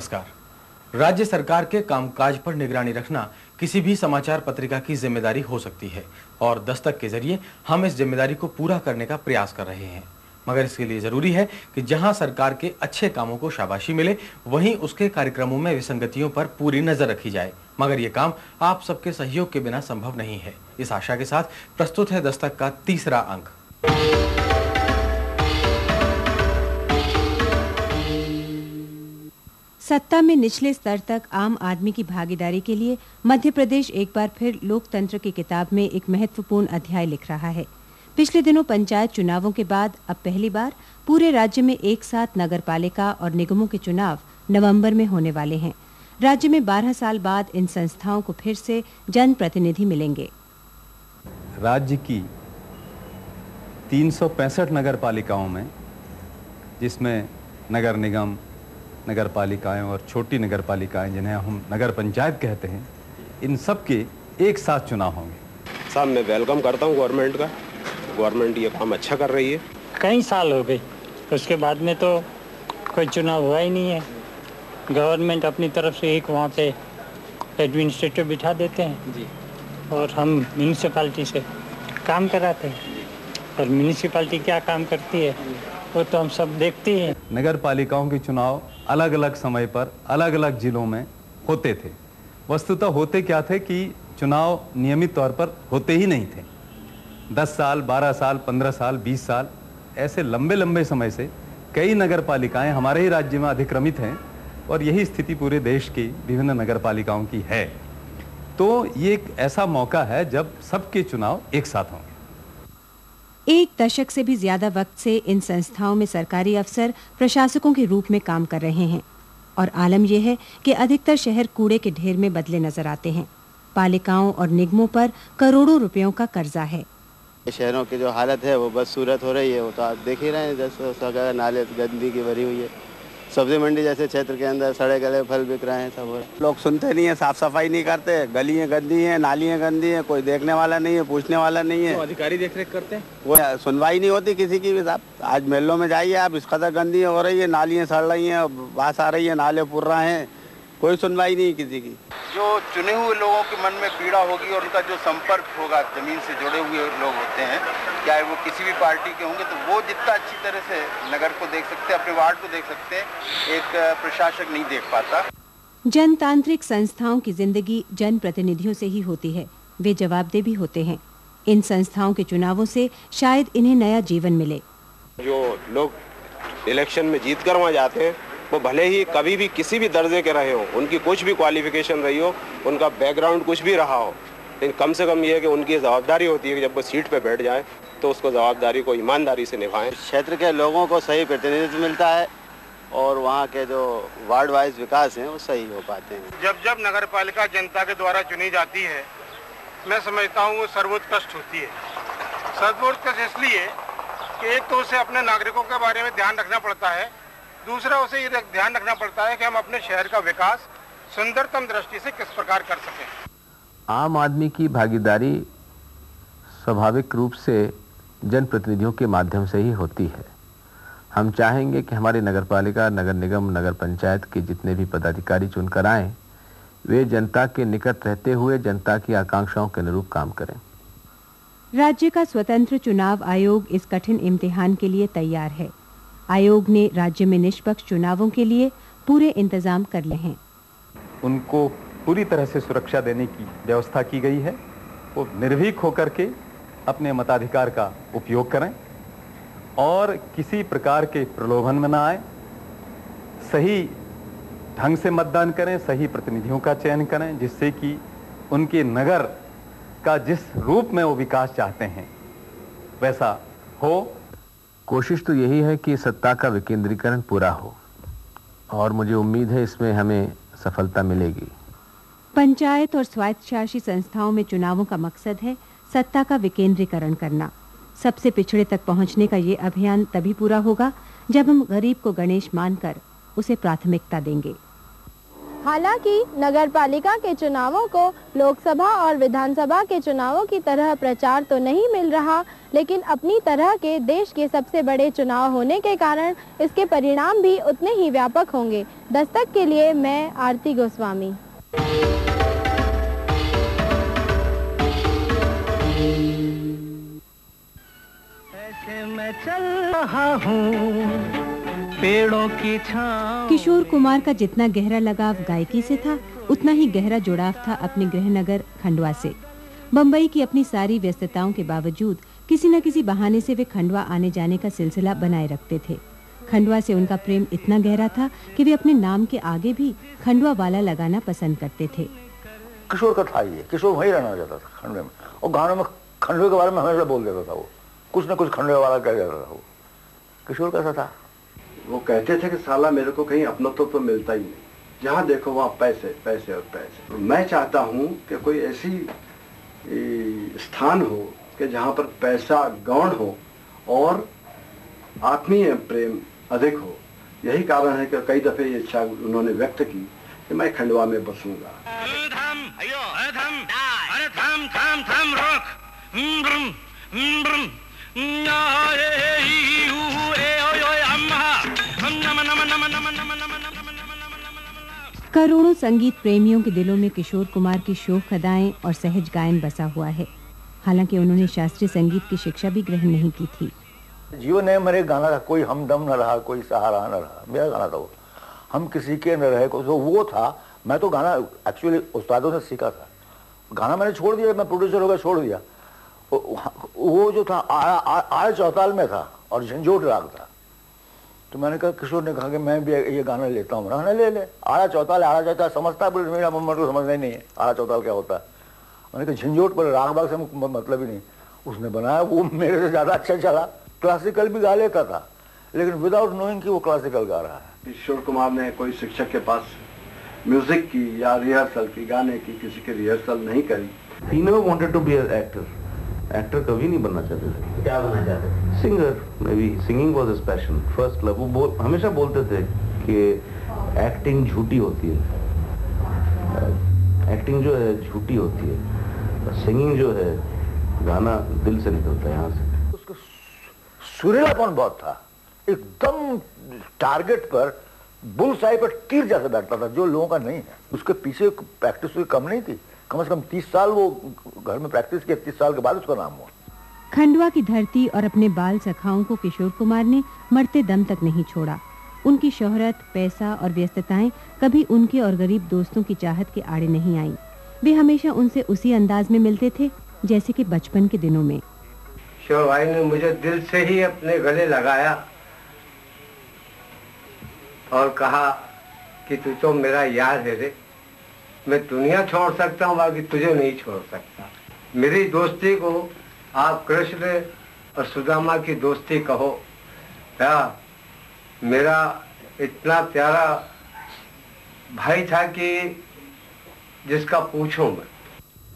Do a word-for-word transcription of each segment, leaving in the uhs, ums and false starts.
नमस्कार। राज्य सरकार के कामकाज पर निगरानी रखना किसी भी समाचार पत्रिका की जिम्मेदारी हो सकती है और दस्तक के जरिए हम इस जिम्मेदारी को पूरा करने का प्रयास कर रहे हैं, मगर इसके लिए जरूरी है कि जहां सरकार के अच्छे कामों को शाबाशी मिले वहीं उसके कार्यक्रमों में विसंगतियों पर पूरी नजर रखी जाए। मगर ये काम आप सबके सहयोग के बिना संभव नहीं है। इस आशा के साथ प्रस्तुत है दस्तक का तीसरा अंक। सत्ता में निचले स्तर तक आम आदमी की भागीदारी के लिए मध्य प्रदेश एक बार फिर लोकतंत्र की किताब में एक महत्वपूर्ण अध्याय लिख रहा है। पिछले दिनों पंचायत चुनावों के बाद अब पहली बार पूरे राज्य में एक साथ नगरपालिका और निगमों के चुनाव नवंबर में होने वाले हैं। राज्य में बारह साल बाद इन संस्थाओं को फिर से जनप्रतिनिधि मिलेंगे। राज्य की तीन सौ पैंसठ नगरपालिकाओं में, जिसमें नगर निगम, नगरपालिकाएं और छोटी नगरपालिकाएं जिन्हें हम नगर पंचायत कहते हैं, इन सब के एक साथ चुनाव होंगे। साहब, मैं वेलकम करता हूँ गवर्नमेंट का। गवर्नमेंट ये काम अच्छा कर रही है। कई साल हो गए, उसके बाद में तो कोई चुनाव हुआ ही नहीं है। गवर्नमेंट अपनी तरफ से एक वहाँ पे एडमिनिस्ट्रेटिव बिठा देते हैं जी। और हम म्यूनिसिपालिटी से काम कराते हैं और म्यूनिसिपालिटी क्या काम करती है वो तो हम सब देखते हैं। नगर पालिकाओं के चुनाव अलग अलग समय पर अलग अलग जिलों में होते थे। वस्तुतः होते क्या थे कि चुनाव नियमित तौर पर होते ही नहीं थे। दस साल, बारह साल, पंद्रह साल, बीस साल, ऐसे लंबे लंबे समय से कई नगर पालिकाएँ हमारे ही राज्य में अधिक्रमित हैं और यही स्थिति पूरे देश की विभिन्न नगर पालिकाओं की है। तो ये एक ऐसा मौका है जब सबके चुनाव एक साथ होंगे। एक दशक से भी ज्यादा वक्त से इन संस्थाओं में सरकारी अफसर प्रशासकों के रूप में काम कर रहे हैं और आलम यह है कि अधिकतर शहर कूड़े के ढेर में बदले नजर आते हैं। पालिकाओं और निगमों पर करोड़ों रुपयों का कर्जा है। शहरों की जो हालत है वो बदसूरत हो रही है, वो तो आप देख ही रहे हैं। जैसे नाले गंदगी की भरी हुई है, सब्जी मंडी जैसे क्षेत्र के अंदर सड़े गले फल बिक रहे हैं। सब लोग सुनते नहीं है, साफ सफाई नहीं करते, गलियाँ गंदी हैं, नालियाँ गंदी हैं, कोई देखने वाला नहीं है, पूछने वाला नहीं है। तो अधिकारी देख रेख करते हैं, वो सुनवाई नहीं होती किसी की भी। साहब, आज मेलों में जाइए आप, इस कदर गंदी हो रही है, नालियाँ सड़ रही हैं, बास आ रही है, नाले पुर रहे हैं, कोई सुनवाई नहीं किसी की। जो चुने हुए लोगों के मन में पीड़ा होगी और उनका जो संपर्क होगा जमीन से जुड़े हुए लोग होते हैं, चाहे वो किसी भी पार्टी के होंगे, तो वो जितना अच्छी तरह से नगर को देख सकते हैं, अपने वार्ड को देख सकते हैं, एक प्रशासक नहीं देख पाता। जनतांत्रिक संस्थाओं की जिंदगी जनप्रतिनिधियों से ही होती है, वे जवाबदेह भी होते हैं। इन संस्थाओं के चुनावों से शायद इन्हें नया जीवन मिले। जो लोग इलेक्शन में जीत कर वहाँ जाते हैं वो भले ही कभी भी किसी भी दर्जे के रहे हो, उनकी कुछ भी क्वालिफिकेशन रही हो, उनका बैकग्राउंड कुछ भी रहा हो, लेकिन कम से कम ये है कि उनकी जवाबदारी होती है कि जब वो सीट पे बैठ जाए तो उसको जवाबदारी को ईमानदारी से निभाएं। क्षेत्र के लोगों को सही प्रतिनिधित्व मिलता है और वहाँ के जो वार्ड वाइज विकास हैं वो सही हो पाते हैं। जब जब नगर पालिका जनता के द्वारा चुनी जाती है, मैं समझता हूँ वो सर्वोत्कृष्ट होती है। सर्वोत्कृष्ट इसलिए कि एक तो उसे अपने नागरिकों के बारे में ध्यान रखना पड़ता है, दूसरा उसे ये ध्यान रखना पड़ता है कि हम अपने शहर का विकास सुंदरतम दृष्टि से किस प्रकार कर सकें। आम आदमी की भागीदारी स्वाभाविक रूप से जनप्रतिनिधियों के माध्यम से ही होती है। हम चाहेंगे कि हमारे नगरपालिका, नगर निगम, नगर पंचायत के जितने भी पदाधिकारी चुनकर आएं, वे जनता के निकट रहते हुए जनता की आकांक्षाओं के अनुरूप काम करें। राज्य का स्वतंत्र चुनाव आयोग इस कठिन इम्तिहान के लिए तैयार है। आयोग ने राज्य में निष्पक्ष चुनावों के लिए पूरे इंतजाम कर लिए हैं। उनको पूरी तरह से सुरक्षा देने की व्यवस्था की गई है। वो निर्भीक होकर के अपने मताधिकार का उपयोग करें और किसी प्रकार के प्रलोभन में न आए, सही ढंग से मतदान करें, सही प्रतिनिधियों का चयन करें, जिससे कि उनके नगर का जिस रूप में वो विकास चाहते हैं वैसा हो। कोशिश तो यही है कि सत्ता का विकेंद्रीकरण पूरा हो और मुझे उम्मीद है इसमें हमें सफलता मिलेगी। पंचायत और स्वायत्तशासी संस्थाओं में चुनावों का मकसद है सत्ता का विकेंद्रीकरण करना। सबसे पिछड़े तक पहुंचने का ये अभियान तभी पूरा होगा जब हम गरीब को गणेश मानकर उसे प्राथमिकता देंगे। हालांकि नगरपालिका के चुनावों को लोकसभा और विधानसभा के चुनावों की तरह प्रचार तो नहीं मिल रहा, लेकिन अपनी तरह के देश के सबसे बड़े चुनाव होने के कारण इसके परिणाम भी उतने ही व्यापक होंगे। दस्तक के लिए मैं आरती गोस्वामी। ऐसे मैं चल रहा हूँ पेड़ों की छांव। किशोर कुमार का जितना गहरा लगाव गायकी से था, उतना ही गहरा जुड़ाव था अपने गृहनगर खंडवा से। बम्बई की अपनी सारी व्यस्तताओं के बावजूद किसी न किसी बहाने से वे खंडवा आने जाने का सिलसिला बनाए रखते थे। खंडवा से उनका प्रेम इतना गहरा था कि वे अपने नाम के आगे भी खंडवा वाला लगाना पसंद करते थे। किशोर का था ये, किशोर वहीं रहना चाहता था खंडवे में, और गानों में खंडवे के बारे में हमेशा बोल देता था। वो कुछ न कुछ खंडवे वाला कह जाता था। वो किशोर कैसा था, वो कहते थे कि साला मेरे को कहीं अपनत्व तो मिलता ही नहीं, जहाँ देखो वहाँ पैसे पैसे और पैसे। मैं चाहता हूँ कि कोई ऐसी स्थान हो कि जहाँ पर पैसा गौण हो और आत्मीय प्रेम अधिक हो। यही कारण है कि कई दफे ये इच्छा उन्होंने व्यक्त की कि मैं खंडवा में बसूंगा। करोड़ों संगीत प्रेमियों के दिलों में किशोर कुमार की शोक अदाएं और सहज गायन बसा हुआ है। हालांकि उन्होंने शास्त्रीय संगीत की शिक्षा भी ग्रहण नहीं की थी। जीवन है मेरे गाना था, कोई हमदम न रहा, कोई सहारा न रहा, मेरा गाना था वो। हम किसी के न रहे को, तो वो था। मैं तो गाना एक्चुअली उस्तादों से सीखा था। गाना मैंने छोड़ दिया, मैं प्रोड्यूसर होकर छोड़ दिया। वो जो था आय चौताल में था और झंझोट राग था। तो मैंने कहा, किशोर ने कहा कि मैं भी ये गाना लेता हूँ। मैंने ले ले आड़ा चौताल, आड़ा चौताल समझता है, बोले मेरा मम्मा को समझना ही नहीं है आड़ा चौताल क्या होता है। मैंने कहा झंझोट, पर राग बाग से मतलब ही नहीं। उसने बनाया, वो मेरे से ज़्यादा अच्छा चला। क्लासिकल भी गा लेता था, लेकिन विदाउट नोइंग कि वो क्लासिकल गा रहा है। किशोर कुमार ने कोई शिक्षक के पास म्यूजिक की या रिहर्सल की, गाने की किसी की रिहर्सल नहीं करी। He never wanted to be an actor. Actor कभी नहीं बनना चाहते थे। क्या बनना चाहते थे? Singer. Maybe singing was his passion, first love. वो बोल, हमेशा बोलते थे कि एक्टिंग झूठी होती है, एक्टिंग जो है झूठी होती है, सिंगिंग जो है गाना दिल से निकलता है। यहाँ से उसका सुरीलापन बहुत था, एकदम टारगेट पर बुलसाई पर तीर जैसे बैठता था, जो लोगों का नहीं है। उसके पीछे प्रैक्टिस कोई कम नहीं थी, कम से कम तीस साल वो घर में प्रैक्टिस की, तीस साल के बाद उसका नाम हुआ। खंडवा की धरती और अपने बाल सखाओं को किशोर कुमार ने मरते दम तक नहीं छोड़ा। उनकी शोहरत, पैसा और व्यस्तताएं कभी उनके और गरीब दोस्तों की चाहत के आड़े नहीं आईं। वे हमेशा उनसे उसी अंदाज में मिलते थे जैसे कि बचपन के दिनों में। किशोर भाई ने मुझे दिल से ही अपने गले लगाया और कहा कि तू तो मेरा यार है रे, मैं दुनिया छोड़ सकता हूँ बाकी तुझे नहीं छोड़ सकता। मेरी दोस्ती को आप कृष्ण और सुदामा की दोस्ती कहो, या मेरा इतना प्यारा भाई था कि जिसका पूछूं मैं।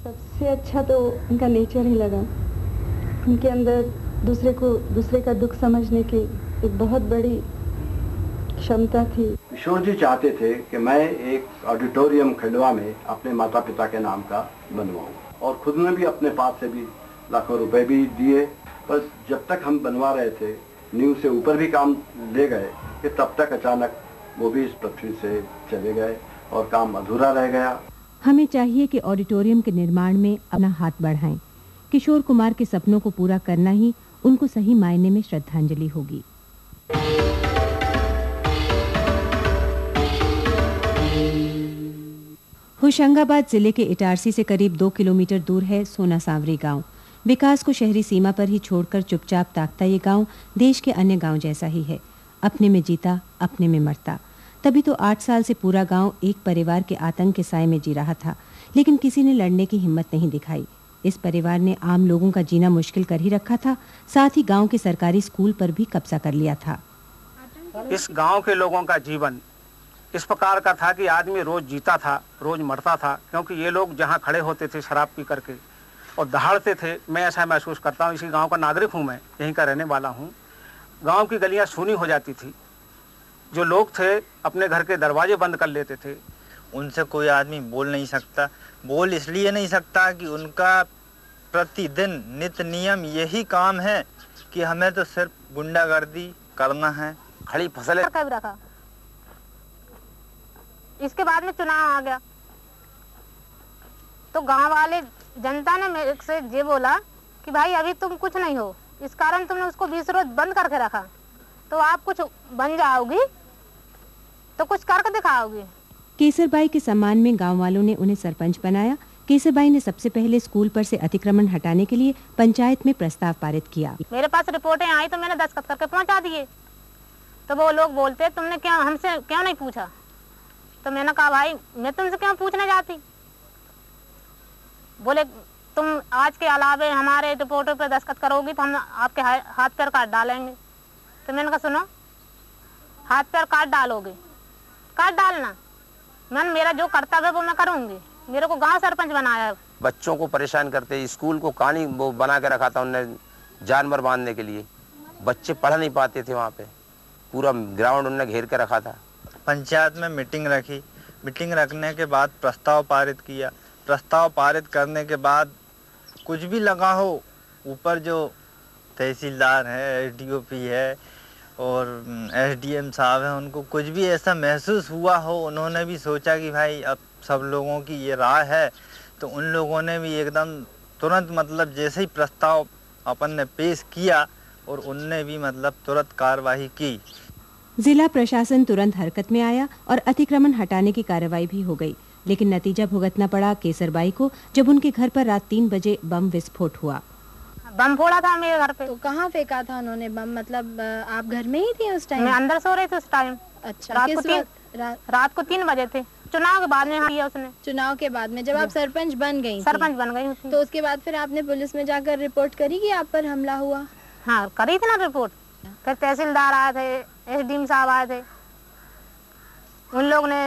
सबसे अच्छा तो उनका नेचर ही लगा। उनके अंदर दूसरे को, दूसरे का दुख समझने की एक बहुत बड़ी क्षमता थी। किशोर जी चाहते थे कि मैं एक ऑडिटोरियम खंडवा में अपने माता पिता के नाम का बनवाऊं, और खुद ने भी अपने पास से भी लाखों रुपए भी दिए। बस जब तक हम बनवा रहे थे, नींव से ऊपर भी काम ले गए कि तब तक अचानक वो भी इस पृथ्वी से चले गए और काम अधूरा रह गया। हमें चाहिए कि ऑडिटोरियम के निर्माण में अपना हाथ बढ़ाएं। किशोर कुमार के सपनों को पूरा करना ही उनको सही मायने में श्रद्धांजलि होगी। होशंगाबाद जिले के इटारसी से करीब दो किलोमीटर दूर है सोना सावरी गांव। विकास को शहरी सीमा पर ही छोड़कर चुपचाप ताकता ये गांव देश के अन्य गांव जैसा ही है, अपने में जीता अपने में मरता। तभी तो आठ साल से पूरा गांव एक परिवार के आतंक के साए में जी रहा था, लेकिन किसी ने लड़ने की हिम्मत नहीं दिखाई। इस परिवार ने आम लोगों का जीना मुश्किल कर ही रखा था, साथ ही गाँव के सरकारी स्कूल पर भी कब्जा कर लिया था। इस गाँव के लोगों का जीवन इस प्रकार का था कि आदमी रोज जीता था रोज मरता था, क्योंकि ये लोग जहाँ खड़े होते थे शराब पी करके और दहाड़ते थे। मैं ऐसा महसूस करता हूँ, इसी गांव का नागरिक हूँ, मैं यहीं का रहने वाला हूँ। गांव की गलियाँ सूनी हो जाती थी, जो लोग थे अपने घर के दरवाजे बंद कर लेते थे उनसे कोई आदमी बोल नहीं सकता। बोल इसलिए नहीं सकता कि उनका प्रतिदिन नित्य नियम यही काम है कि हमें तो सिर्फ गुंडागर्दी करना है, खड़ी फसल रखा, रखा। इसके बाद में चुनाव आ गया तो गांव वाले जनता ने मेरे से ये बोला कि भाई अभी तुम कुछ नहीं हो, इस कारण तुमने उसको बीस रोज बंद करके रखा, तो आप कुछ बन जाओगी तो कुछ करके दिखाओगी। केसरबाई के सम्मान में गांव वालों ने उन्हें सरपंच बनाया। केसरबाई ने सबसे पहले स्कूल पर से अतिक्रमण हटाने के लिए पंचायत में प्रस्ताव पारित किया। मेरे पास रिपोर्टें आई तो मैंने दस्तखत करके पहुँचा दिए, तो वो लोग बोलते तुमने क्या हमसे क्यों नहीं पूछा, तो मैंने कहा भाई मैं तुमसे क्यों पूछना चाहती। बोले तुम आज के अलावे हमारे रिपोर्टों पे दस्तखत करोगी तो हम आपके हाथ पैर काट डालेंगे, तो मैंने कहा सुनो हाथ पैर काट डालोगे, काट डालना, मैंने मेरा जो कर्तव्य है वो मैं करूँगी, मेरे को गांव सरपंच बनाया है। बच्चों को परेशान करते, स्कूल को कहानी वो बना के रखा था उन्होंने जानवर बांधने के लिए, बच्चे पढ़ नहीं पाते थे, वहाँ पे पूरा ग्राउंड उन्होंने घेर के रखा था। पंचायत में मीटिंग रखी, मीटिंग रखने के बाद प्रस्ताव पारित किया, प्रस्ताव पारित करने के बाद कुछ भी लगा हो ऊपर जो तहसीलदार है, एसडीओपी है और एसडीएम साहब हैं, उनको कुछ भी ऐसा महसूस हुआ हो, उन्होंने भी सोचा कि भाई अब सब लोगों की ये राय है, तो उन लोगों ने भी एकदम तुरंत मतलब जैसे ही प्रस्ताव अपन ने पेश किया और उनने भी मतलब तुरंत कार्रवाई की। जिला प्रशासन तुरंत हरकत में आया और अतिक्रमण हटाने की कार्रवाई भी हो गई, लेकिन नतीजा भुगतना पड़ा केसरबाई को जब उनके घर पर रात तीन बजे बम विस्फोट हुआ। बम फोड़ा था मेरे घर पे। तो कहाँ फेंका था उन्होंने बम, मतलब आप घर में ही थे उस टाइम? मैं अंदर सो रही थी उस टाइम। अच्छा, रात को तीन, रा... रात को तीन बजे थे। चुनाव के बाद में किया उसने। चुनाव के बाद में जब आप सरपंच बन गयी? सरपंच बन गयी। तो उसके बाद फिर आपने पुलिस में जाकर रिपोर्ट करी कि आप पर हमला हुआ? हाँ करी थी ना रिपोर्ट, फिर तहसीलदार आए थे, एसडीएम साहब आए थे, उन लोग ने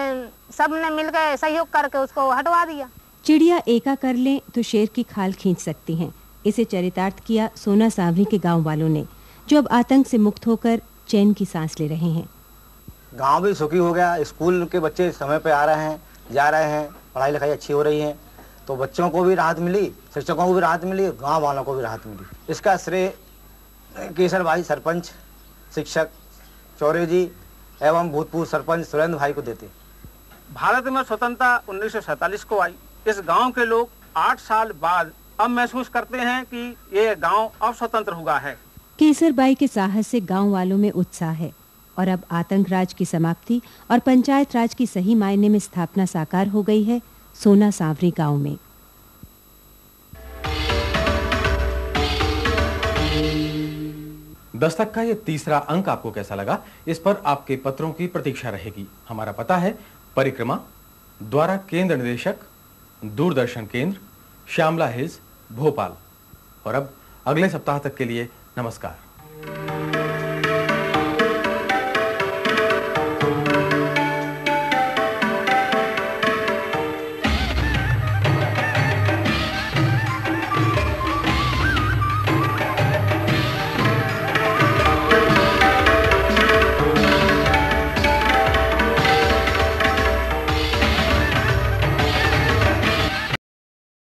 सब ने मिलकर सहयोग करके उसको हटवा दिया। चिड़िया एका कर लें तो शेर की खाल खींच सकती हैं, इसे चरितार्थ किया सोना सावरी के गांव वालों ने, जो अब आतंक से मुक्त होकर चैन की सांस ले रहे हैं। गांव भी सुखी हो गया, स्कूल के बच्चे समय पे आ रहे हैं, जा रहे हैं, पढ़ाई लिखाई अच्छी हो रही है, तो बच्चों को भी राहत मिली, शिक्षकों को भी राहत मिली, गाँव वालों को भी राहत मिली। इसका श्रेय केसरबाई सरपंच, शिक्षक चौरे जी एवं भूतपूर्व सरपंच सुरेंद्र भाई को देते। भारत में स्वतंत्रता उन्नीस सौ सैतालीस को आई। इस गांव के लोग आठ साल बाद अब महसूस करते हैं कि ये गांव अब स्वतंत्र हुआ है। केसरबाई के साहस से गांव वालों में उत्साह है और अब आतंक राज की समाप्ति और पंचायत राज की सही मायने में स्थापना साकार हो गई है सोना सावरी गाँव में। दस्तक का ये तीसरा अंक आपको कैसा लगा, इस पर आपके पत्रों की प्रतीक्षा रहेगी। हमारा पता है परिक्रमा द्वारा केंद्र निदेशक, दूरदर्शन केंद्र, श्यामला हिल्स, भोपाल। और अब अगले सप्ताह तक के लिए नमस्कार।